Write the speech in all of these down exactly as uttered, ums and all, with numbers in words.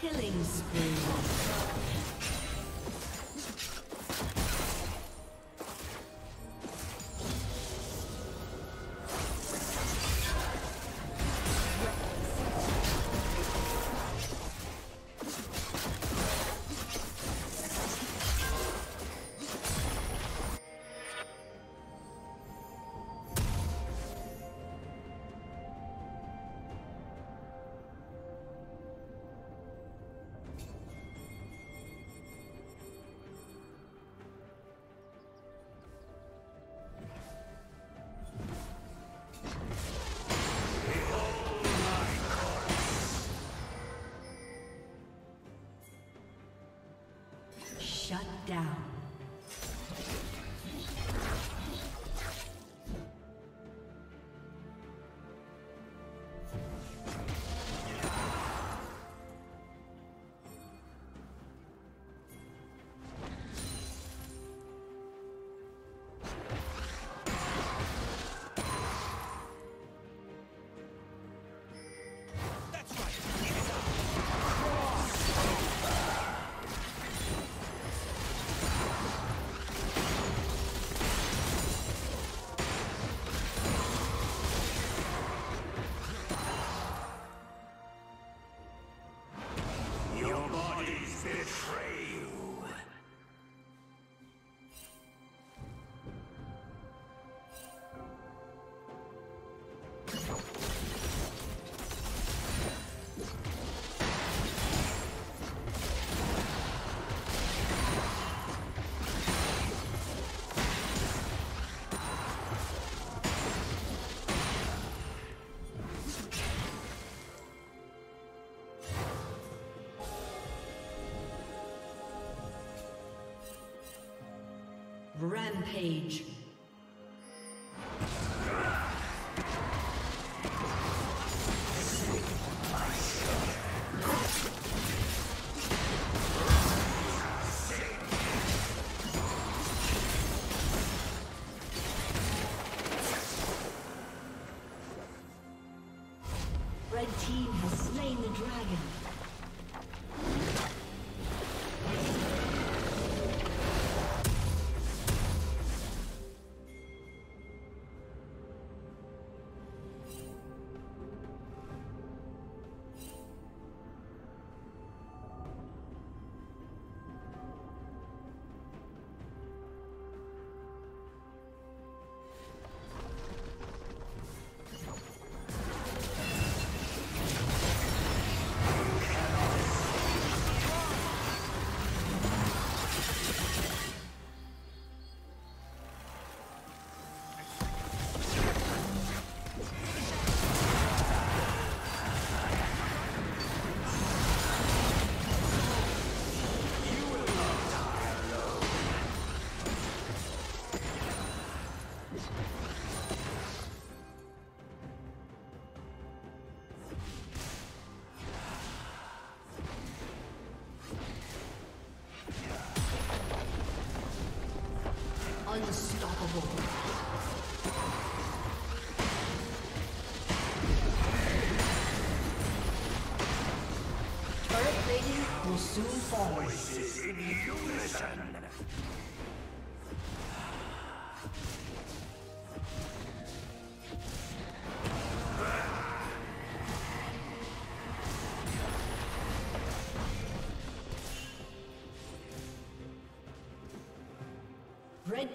Killing spree. Shut down. Rampage. Red team has slain the dragon. Soon forward. Voices in unison. Red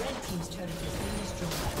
Red team's turret has been destroyed.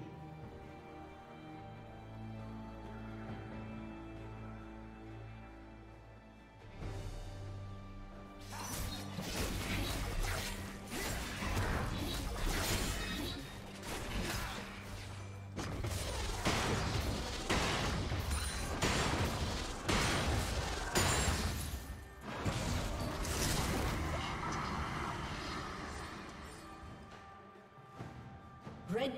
Red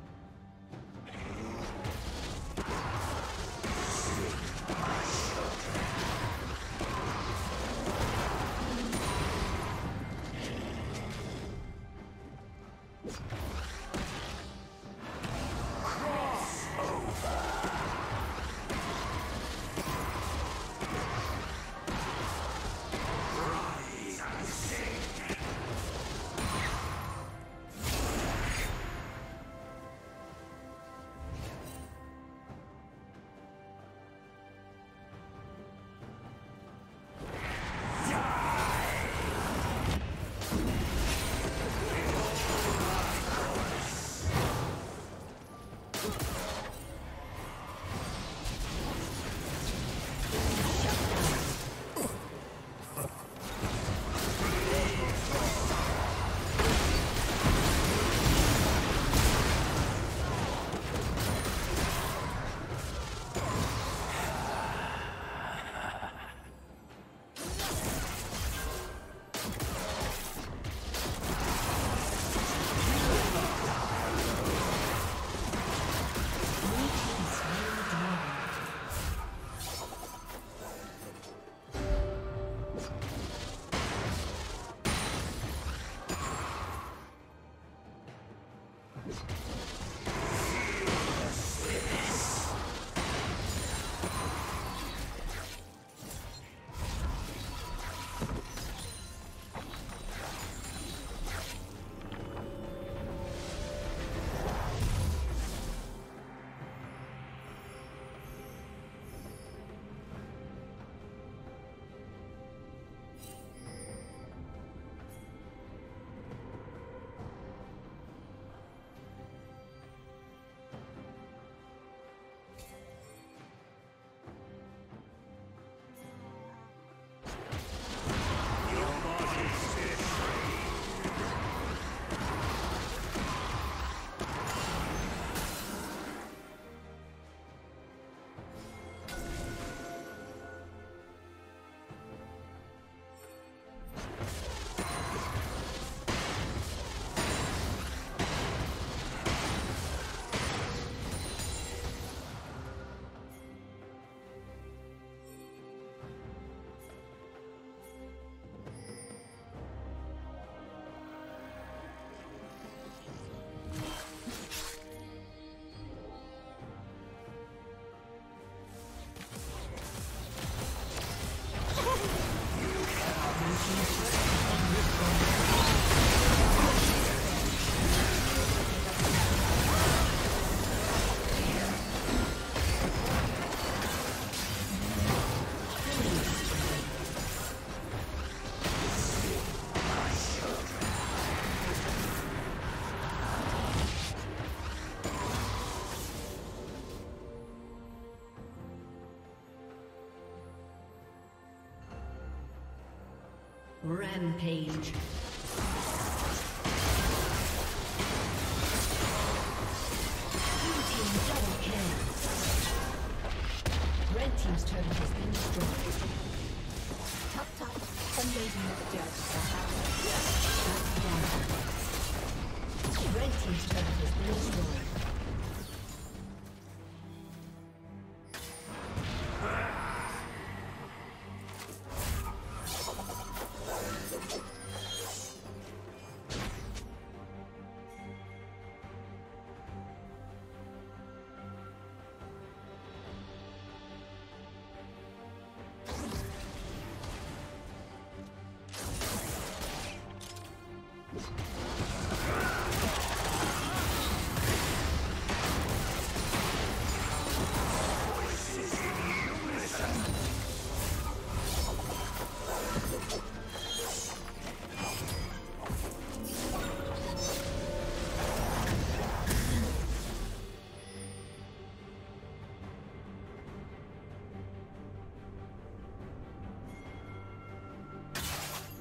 Rampage.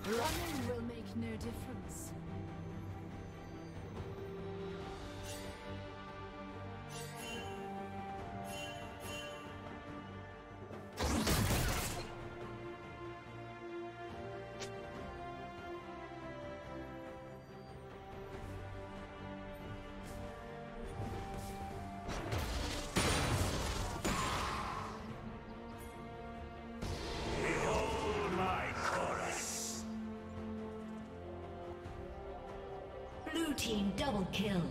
Running will make no difference. Team double kill.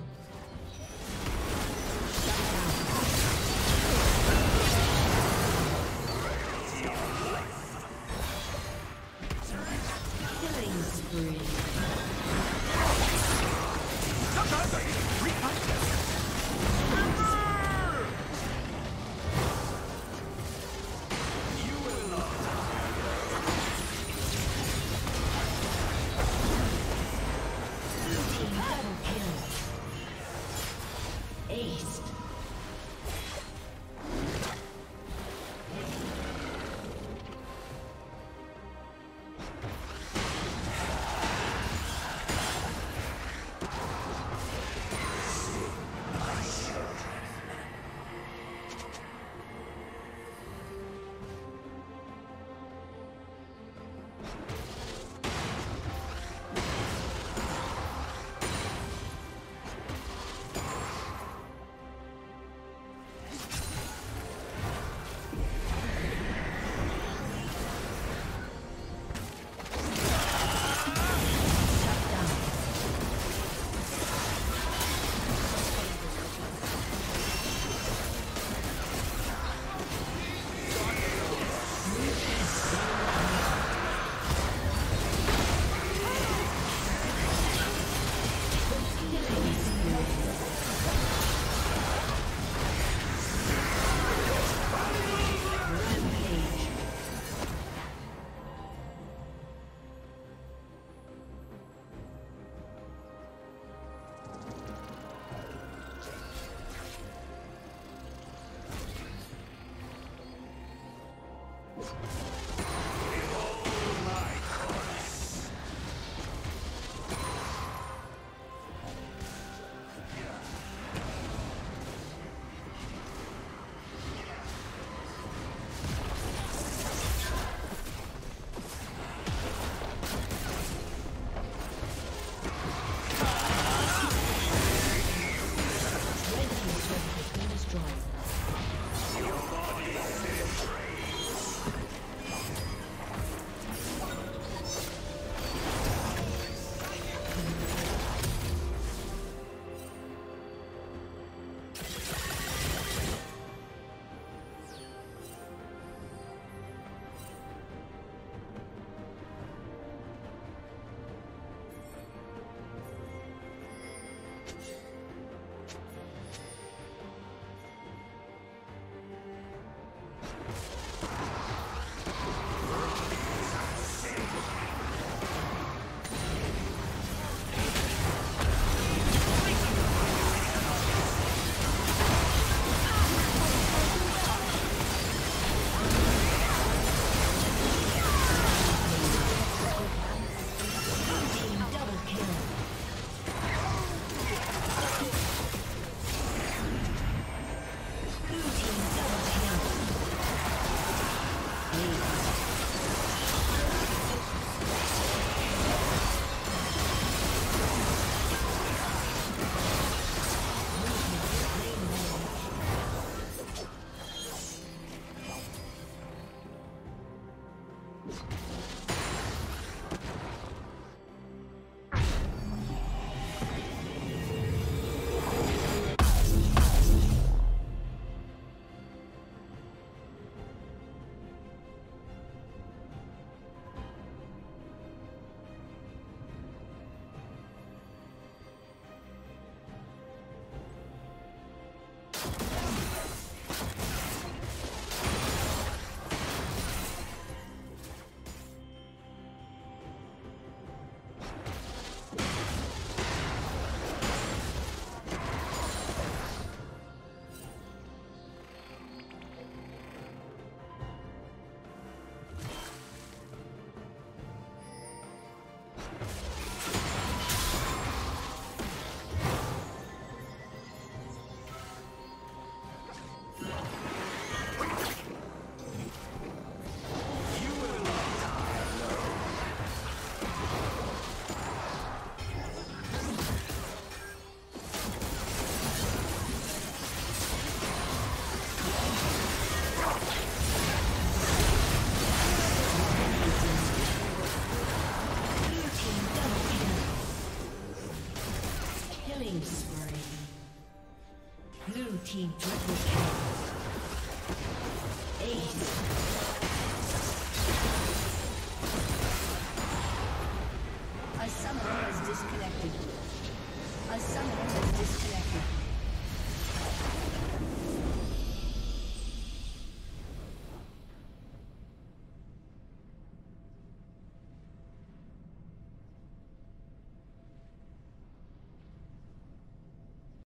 team.